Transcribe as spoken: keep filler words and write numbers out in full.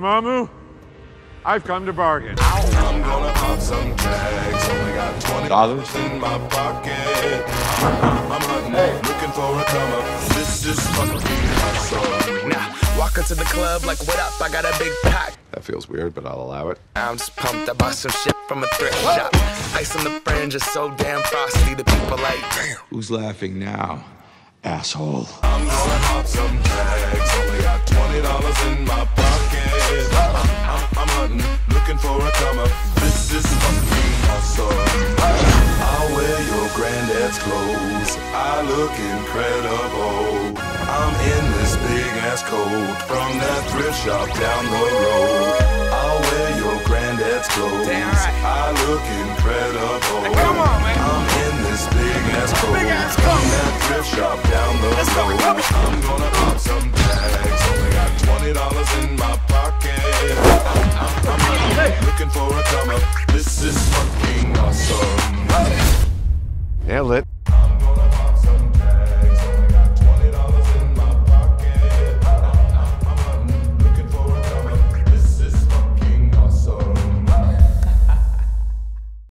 Dormammu, I've come to bargain. I'm gonna pop some tags. Only got twenty dollars in my pocket. I'm hunting, hey. Looking for a come up. This is fucking awesome. Now, walk into the club like, what up? I got a big pack. That feels weird, but I'll allow it. I'm just pumped. I bought some shit from a thrift what? shop. Ice on the fringe is so damn frosty. The people like, damn. Who's laughing now? Asshole. I'm gonna pop some tags. Only got twenty dollars in my pocket. I'm, I'm hunting, looking for a come up. This is fucking awesome. I'll wear your granddad's clothes. I look incredible. I'm in this big ass coat from that thrift shop down the road. I'll wear your granddad's clothes. Damn right. I look incredible. Hey, come on, man. I'm in this big ass coat from that thrift shop down the Let's road. Go, go. I'm gonna pop some tags. Only got twenty dollars in my pocket. I'm, I'm, I'm hey. looking for a come up. This is fucking awesome. Nail it.